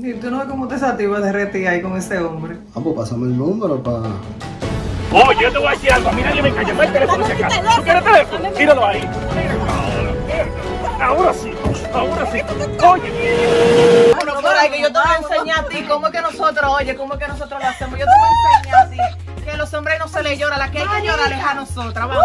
¿Y tú no ves cómo te sativas de reti ahí con ese hombre? Ah, pues pásame el número para... Oh, yo te voy a decir algo. A mí nadie me engañó. Mira el teléfono de acá. ¿Tú quieres el teléfono? Tíralo ahí. Ahora sí. Ahora sí. Oye. Bueno, para que yo te voy a enseñar a ti cómo es que nosotros, oye, cómo es que nosotros lo hacemos. Yo te voy a enseñar a ti que a los hombres no se les llora. La que hay que llorar es a nosotras. Vamos.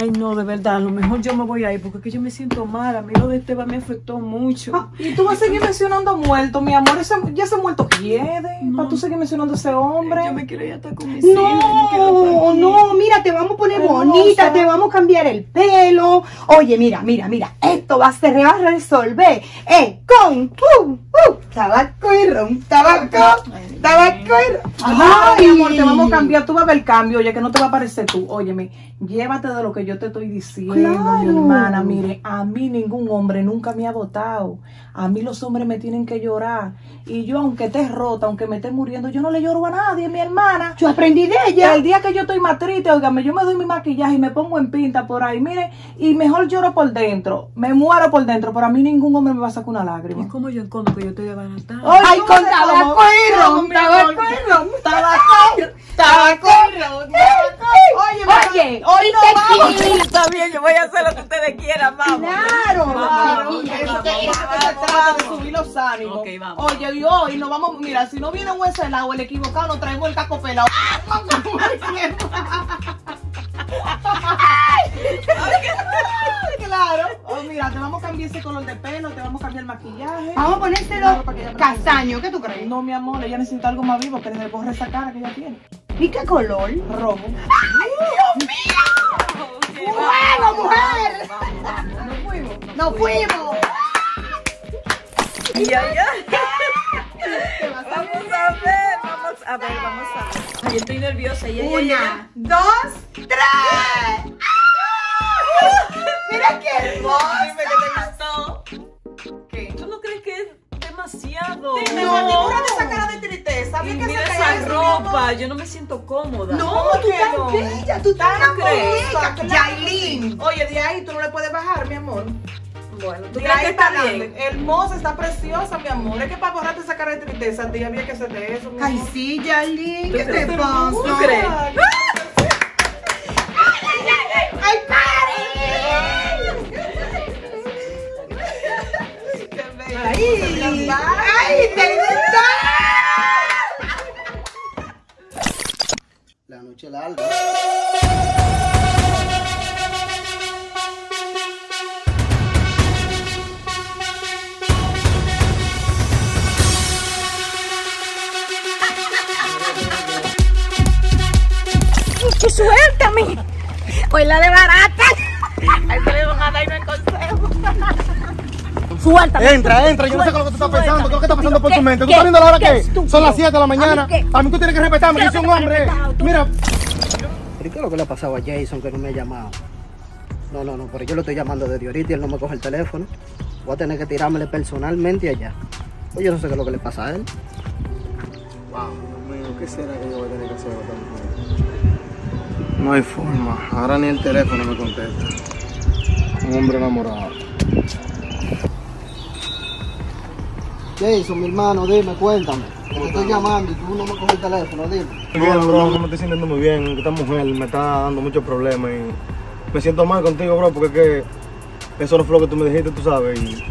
Ay, no, de verdad, a lo mejor yo me voy a ir porque es que yo me siento mal. A mí lo de Esteban me afectó mucho. Ah, y tú vas a seguir mencionando muerto, mi amor. Ya ese muerto pierde. No. Para tú seguir mencionando a ese hombre. Yo me quiero ir hasta con mis hijos. No, no, mira, te vamos a poner hermosa, bonita, te vamos a cambiar el pelo. Oye, mira, mira, mira. Esto va a ser, va a resolver. Con tabaco y ron. Tabaco y ron. Ay, mi amor, te vamos a cambiar. Tú vas a ver el cambio, oye, que no te va a parecer tú. Óyeme, llévate de lo que yo te estoy diciendo, claro, mi hermana. Mire, a mí ningún hombre nunca me ha votado. A mí los hombres me tienen que llorar. Y yo, aunque esté rota, aunque me esté muriendo, yo no le lloro a nadie, mi hermana. Yo aprendí de ella. El día que yo estoy más triste, óigame, yo me doy mi maquillaje y me pongo en pinta por ahí, mire, y mejor lloro por dentro. Me muero por dentro, pero a mí ningún hombre me va a sacar una lágrima. Es como yo encontro que yo estoy adelantada. ¡Ay, con tabaco y ron! ¡Tabaco y ron! ¡Tabaco y ron! Oye, hoy no vamos. Está bien, yo voy a hacer lo que ustedes quieran, vamos. Claro. Eso te subir los ánimos. Okay, vamos. Oye, y hoy nos vamos, mira, si no viene un hueso helado, el equivocado, nos traemos el caco pelado. Claro. Oh, mira, te vamos a cambiar ese color de pelo, te vamos a cambiar el maquillaje. Vamos a ponérselo castaño, ¿qué tú crees? No, mi amor, ella necesita algo más vivo, que le borre esa cara que ella tiene. ¿Y qué color? Rojo. ¡Ay, Dios mío! Okay, ¡fuego, mujer! ¡Nos fuimos! ¡Nos fuimos! ¡Y allá! Vamos a ver. Ay, estoy nerviosa. Una, dos, tres. ¡Mira qué hermosa! Dime que te gustó. ¿Qué? ¿Tú no crees que es demasiado? Dime, manipúrate esa cara de tristeza. Y mira esa ropa, yo no me siento cómoda. No, tú tan bella, tú tan amorosa. Yailin. Oye, de ahí tú no le puedes bajar, mi amor. Bueno, tú crees que está bien. Hermosa, está preciosa, mi amor. Es que para borrarte esa cara de tristeza, tía, había que hacerte eso. Ay, sí, Yailin, ¿qué te pasa? ¿Tú crees? ¡Ay, ay, ay, te gusta. La noche larga. ¡Qué suéltame! Hoy la de barata. Ahí se le van a darme el consejo. Suéltame. Entra, yo no sé qué es lo que tú estás pensando, qué es lo que está pasando por tu mente. ¿Tú estás viendo la hora que es? Son las 7 de la mañana. A mí tú tienes que respetarme, yo soy un hombre. Mira. ¿Pero qué es lo que le ha pasado a Jason que no me ha llamado? No, pero yo lo estoy llamando desde ahorita y él no me coge el teléfono. Voy a tener que tirármele personalmente allá. Pues yo no sé qué es lo que le pasa a él. Wow, Dios mío, ¿qué será que yo voy a tener que hacer? No hay forma, ahora ni el teléfono me contesta. Un hombre enamorado. Jason, mi hermano, dime, cuéntame. Te estoy llamando y tú no me coges el teléfono, dime. Bien, bro, no me estoy sintiendo muy bien. Esta mujer me está dando muchos problemas y me siento mal contigo, bro, porque es que eso no fue lo que tú me dijiste, tú sabes. Y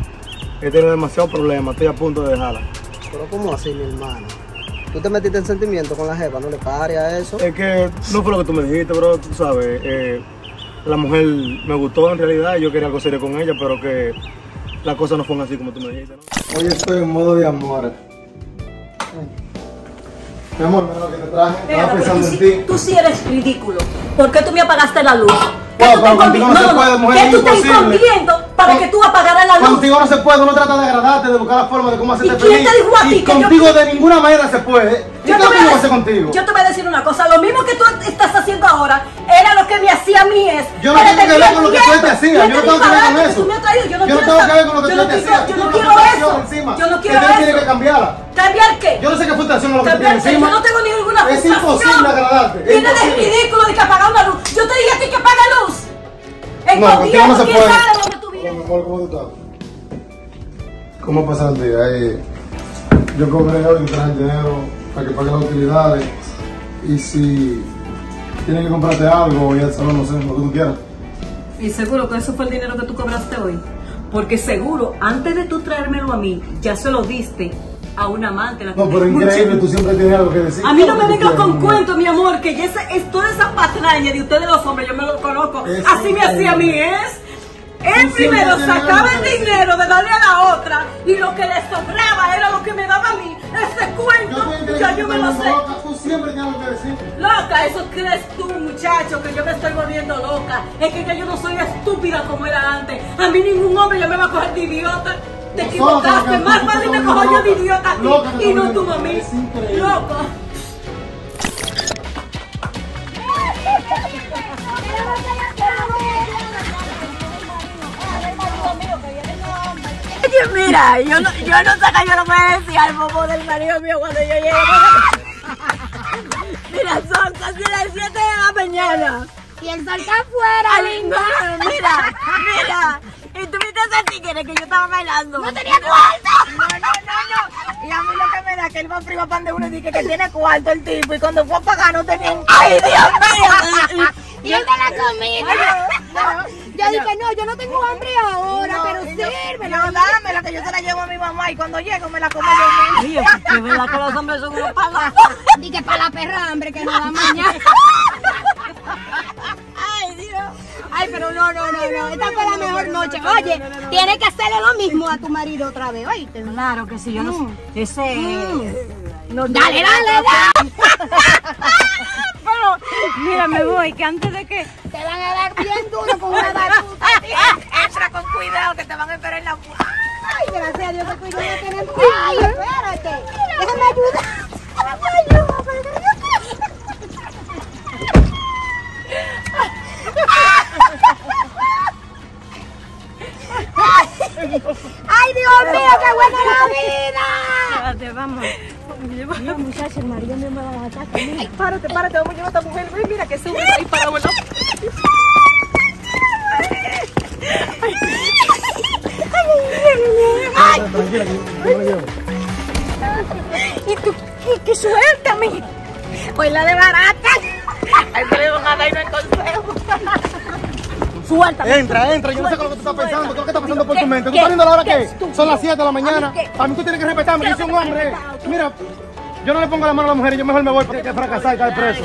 he tenido demasiados problemas, estoy a punto de dejarla. Pero ¿cómo así, mi hermano? Tú te metiste en sentimiento con la jefa, no le pares a eso. Es que no fue lo que tú me dijiste, bro, tú sabes. La mujer me gustó en realidad y yo quería algo serio con ella, pero que... las cosas no fueron así como tú me dijiste, ¿no? Hoy estoy en modo de amor. Mi amor, mira lo que te traje. Estaba pensando en ti. Tú sí eres ridículo. ¿Por qué tú me apagaste la luz? ¿Qué tú estás escondiendo para que tú apagaras la luz? Contigo no se puede, no trata de agradarte, de buscar la forma de cómo hacerte feliz. ¿Y quién te dijo a ti que contigo de ninguna manera se puede? ¿Qué te voy a hacer contigo? Yo te voy a decir una cosa, lo mismo que tú estás haciendo ahora era lo que me hacía a mí es. Yo no tengo que ver con lo que tú te hacías, yo no tengo que ver con eso. Yo no tengo que ver con lo que tú te hacías. Yo no quiero eso. Yo no quiero eso. Tienes que cambiarla. ¿Cambiar qué? Yo no sé qué frustración es lo que te tiene encima. Yo no tengo ninguna frustración. Es imposible agradarte. Tienes ridículo de que apagar una luz. Yo te dije a ti que apaga luz. No, contigo no se puede. Mi amor, ¿cómo tú estás? ¿Cómo pasa el día? Yo cobré hoy, traje el dinero para que pague las utilidades. Y si tienes que comprarte algo, ya sabes, no sé, lo que tú quieras. Y seguro que eso fue el dinero que tú cobraste hoy. Porque seguro, antes de tú traérmelo a mí, ya se lo diste a una amante. La no, pero increíble, tú siempre tienes algo que decir. A mí no me vengas con cuentos, mi amor, que ya es toda esa patraña de ustedes los hombres, yo me lo conozco. Eso así me hacía a mí, ¿es? Él primero sacaba el dinero de darle a la otra y lo que le sobraba era lo que me daba a mí. Ese cuento, ya yo me lo sé. Loca, tú siempre tienes algo que decir. Loca, eso crees tú, muchacho, que yo me estoy volviendo loca. Es que ya yo no soy estúpida como era antes. A mí ningún hombre ya me va a coger de idiota. Te equivocaste, más vale me cojo yo de idiota a ti y no tú a mí. Loco. Mira, yo no sé que yo lo voy a decir al bobo del marido mío cuando yo llegue. Mira, son casi las 7 de la mañana. Y el sol está afuera, linda. Mira. Y tú viste ese tigre que yo estaba bailando. ¡No tenía cuarto! No. Y a mí lo que me da que él va primo pan de uno y dice que tiene cuarto el tipo. Y cuando fue a pagar no tenía un... ¡Ay, Dios mío! ¡Y él me la comida! Yo dije, no, yo no tengo hambre ahora, no, pero sírveme. No, dámela, que yo se la llevo a mi mamá y cuando llego me la como yo mismo. Es verdad que los hombres son unos palos. Dije, para la perra hambre que no da mañana. Ay, Dios. Ay, pero no. Esta fue la mejor noche. Oye, tienes que hacerle lo mismo a tu marido otra vez, oíste. Claro que sí, yo no sé. No, dale. Pero, mira, me voy, que antes de que... Te van a dar bien duro con una batuta. Entra con cuidado, que te van a esperar en la... Ay, gracias a Dios que tú y yo no tenemos... Ay, espérate. Déjame ayudar. Ay, Dios mío, qué buena la vida. Espérate, vamos. Mira, muchacha, el marido me va a matar. Mira, párate, vamos a llevar a esta mujer. Mira que se une ahí para volar. Y tú, qué suerte, amigo. Pues la de barata. Ahí te le van a dar el consejo. Suéltame. Entra, yo no sé con lo que tú estás pensando, creo que está pasando por tu mente. ¿Tú estás viendo la hora que es? Son las 7 de la mañana. A mí tú tienes que respetarme, yo soy un hombre. Mira, yo no le pongo la mano a la mujer y yo mejor me voy porque fracasar y caer preso.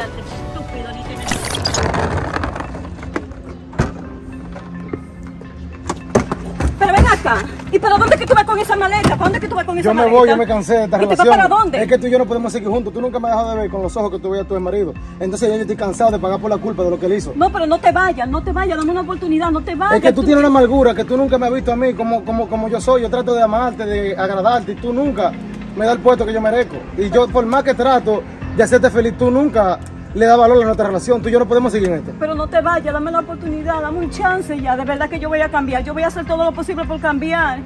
Pero ven acá, ¿y para dónde es que tú vas con esa maleta? ¿Para dónde es que tú vas con esa maleta? Yo me voy, yo me cansé de esta relación. ¿Y te vas para dónde? Es que tú y yo no podemos seguir juntos. Tú nunca me has dejado de ver con los ojos que tú veías a tu marido. Entonces yo estoy cansado de pagar por la culpa de lo que él hizo. No, pero no te vayas, dame una oportunidad, no te vayas. Es que tú tienes una amargura que tú nunca me has visto a mí como yo soy. Yo trato de amarte, de agradarte y tú nunca me das el puesto que yo merezco. Y yo por más que trato de hacerte feliz, tú nunca... le da valor a nuestra relación, tú y yo no podemos seguir en esto. Pero no te vayas, dame la oportunidad, dame un chance ya, de verdad que yo voy a cambiar, yo voy a hacer todo lo posible por cambiar.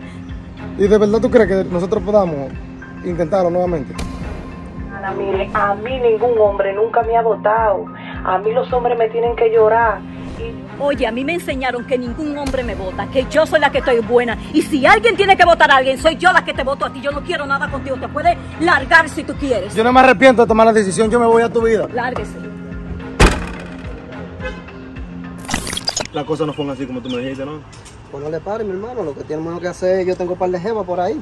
¿Y de verdad tú crees que nosotros podamos intentarlo nuevamente? Ana, mire, a mí ningún hombre nunca me ha votado, a mí los hombres me tienen que llorar. Oye, a mí me enseñaron que ningún hombre me vota, que yo soy la que estoy buena. Y si alguien tiene que votar a alguien, soy yo la que te voto a ti. Yo no quiero nada contigo, te puedes largar si tú quieres. Yo no me arrepiento de tomar la decisión, yo me voy a tu vida. Lárguese. Las cosas no fueron así como tú me dijiste, ¿no? Pues no le pares, mi hermano, lo que tenemos que hacer, yo tengo un par de jevas por ahí.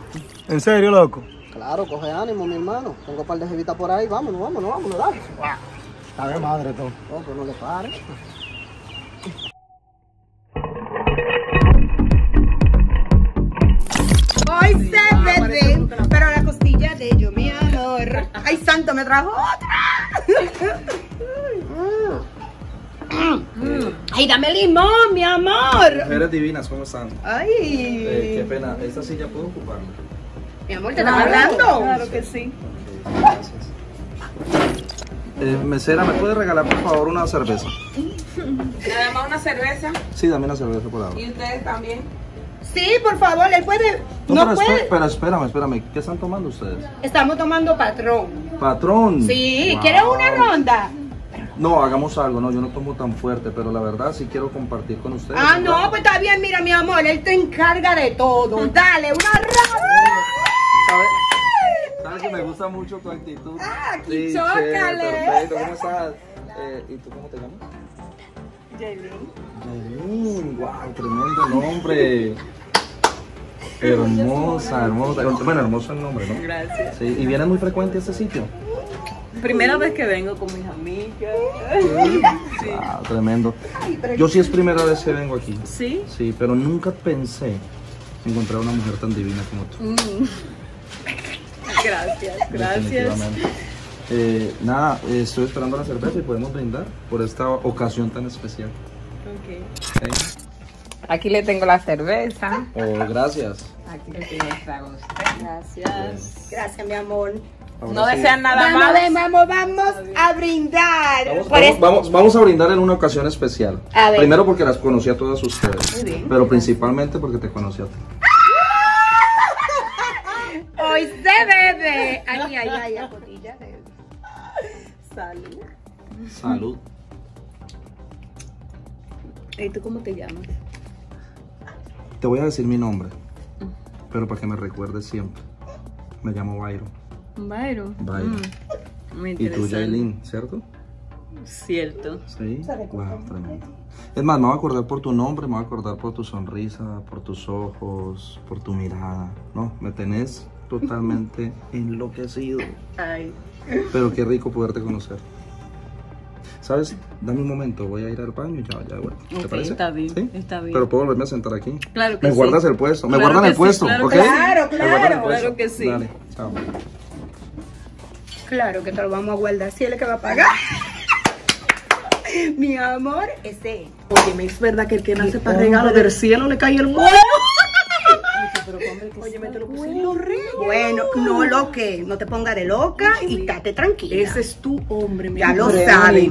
¿En serio, loco? Claro, coge ánimo, mi hermano. Tengo un par de jevitas por ahí, vámonos, dale. Está de madre, tú. No, pues no le pares. Hoy se vende, pero la costilla de yo, mi amor. Ay, santo, me trajo otra. Ay, dame limón, mi amor. Mujeres divinas, ¿cómo están? Ay, qué pena, esta silla puedo ocuparme. Mi amor, ¿te estás hablando? Claro que sí. Okay, gracias. Mesera, ¿me puede regalar por favor una cerveza? ¿Nada más una cerveza? Sí, dame una cerveza por favor. ¿Y ustedes también? Sí, por favor, él puede... Pero espérame, ¿qué están tomando ustedes? Estamos tomando Patrón. ¿Patrón? Sí, wow. ¿Quieres una ronda? No, hagamos algo, no, yo no tomo tan fuerte, pero la verdad sí quiero compartir con ustedes. Ah, no, pues está bien, mira mi amor, él te encarga de todo. Dale, una ronda. gusta mucho tu actitud. ¡Ah, aquí sí, chócale! Perfecto, ¿cómo estás? ¿Y tú cómo te llamas? Yailin. Yailin, wow, tremendo nombre. Hermosa, hermosa. Bueno, hermoso el nombre, ¿no? Gracias. Sí, ¿y vienes muy frecuente a este sitio? Primera vez que vengo con mis amigas. Sí. Ah, tremendo. Yo sí es primera vez que vengo aquí. ¿Sí? Sí, pero nunca pensé encontrar una mujer tan divina como tú. Gracias, gracias. Nada, estoy esperando la cerveza y podemos brindar por esta ocasión tan especial. Okay. Okay. Aquí le tengo la cerveza. Oh, gracias. Aquí le tengo el trago. Gracias. Gracias, mi amor. Ahora no sí desean nada más. Vamos a brindar. Vamos a brindar en una ocasión especial. Primero porque las conocí a todas ustedes. Muy bien. Pero principalmente porque te conocí a ti. Hoy se bebe. Ay, a botella de... Salud. Salud. ¿Y tú cómo te llamas? Te voy a decir mi nombre, pero para que me recuerdes siempre. Me llamo Bayro. ¿Bayro? Bayro. Muy interesante. ¿Y tú, Yailin, cierto? Cierto. Sí. Wow, tremendo. Es más, me voy a acordar por tu nombre, me voy a acordar por tu sonrisa, por tus ojos, por tu mirada. No, me tenés totalmente enloquecido. Ay. Pero qué rico poderte conocer. ¿Sabes? Dame un momento, voy a ir al baño y ya vuelvo. Okay, ¿te parece? Está bien, ¿sí? Está bien. Pero puedo volverme a sentar aquí. Claro que sí. Me guardas el puesto, me guardan el puesto, ¿ok? Claro que sí. Dale, chao. Claro que te lo vamos a guardar, si él es el que va a pagar. Mi amor, ese. Oye, es verdad que el que nace para regalo del cielo le cae el huevo. Oye, me te lo puse rico. Bueno, no lo que, no te pongas de loca y estate tranquila. Ese es tu hombre, mi amor. Ya lo sabes.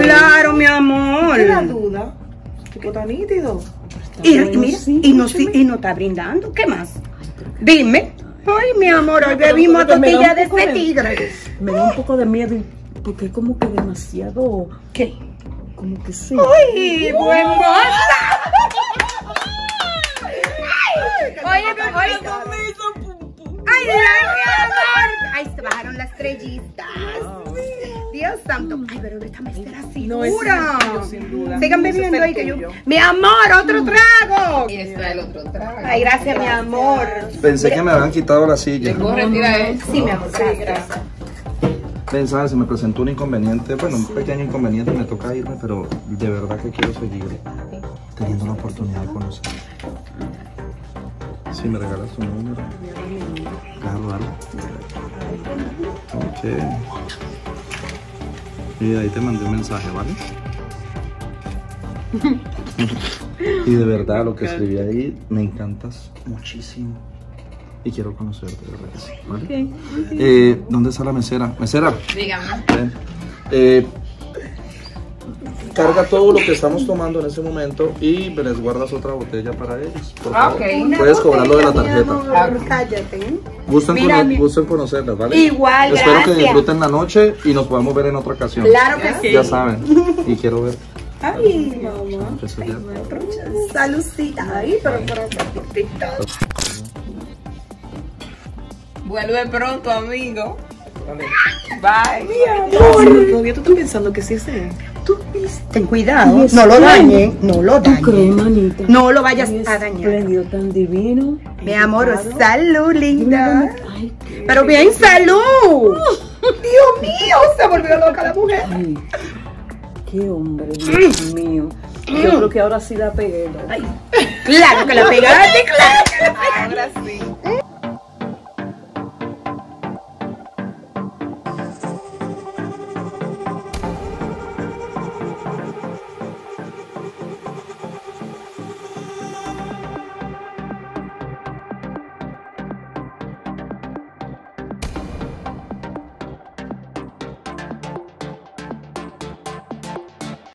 Claro, mi amor. ¿Qué la duda? Tipo tan nítido. Y mira, y no está brindando. ¿Qué más? Dime. Ay, mi amor, hoy bebimos tortilla de este tigre. Me da un poco de miedo porque es como que demasiado. ¿Qué? Como que sí. ¡Uy, buen Oye, pum, pum. Ay, mi amor. Ahí se bajaron las estrellitas. Wow. Dios santo. Ay, pero esta mezcla así. No es sencillo, sin duda. Sigan bebiendo ahí que yo. Mi amor, otro trago. Y esto es el otro trago. Ay, gracias, mi amor. Pensé que me habían quitado la silla. ¿Te puedo retirar eso? Sí, mi amor. Sí, gracias. Pensaba, se me presentó un inconveniente. Bueno, un pequeño inconveniente. Me toca irme, pero de verdad que quiero seguir teniendo la oportunidad de conocer. Si me regalas tu número. Claro. Ok. Y ahí te mandé un mensaje, ¿vale? Y de verdad lo que escribí ahí, me encantas muchísimo. Y quiero conocerte, de verdad. ¿Vale? Okay. ¿Dónde está la mesera? Mesera. Dígame. Carga todo lo que estamos tomando en ese momento y me les guardas otra botella para ellos. Por favor. Okay. Puedes cobrarlo de la tarjeta. Amor, cállate. Gusten conocerlas, ¿vale? Igual, espero gracias. Que disfruten la noche y nos podamos ver en otra ocasión. Claro que sí. Ya saben. Y quiero ver. Ay, mamá. Saludcita. Ay, pero vuelve pronto, amigo. Bye. Mi amor. Todavía tú estás pensando que sí es él. Tú viste. Ten cuidado, no lo dañe, no lo dañe. Manita, no lo vayas a dañar. Tan divino. Mi amor, salud, linda. Ay, pero bien, salud. Dios mío, se volvió loca la mujer. Ay, qué hombre, Dios mío. Yo creo que ahora sí la pegué. Claro que la pegaste, claro que la pegaste. Ahora sí.